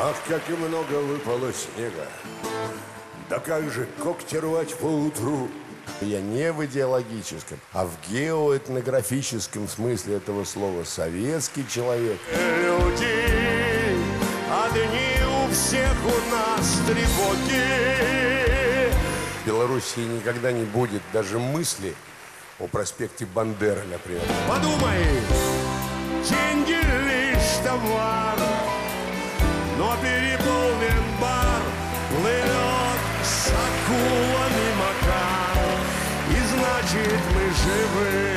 Ах, как и много выпало снега. Да как же когти рвать поутру? Я не в идеологическом, а в геоэтнографическом смысле этого слова. Советский человек. Люди, одни у всех у нас тревоги. В Белоруссии никогда не будет даже мысли о проспекте Бандеры, например. Подумай, деньги лишь товар, но переполнен бар, плывет с акулами Макар, и значит мы живы.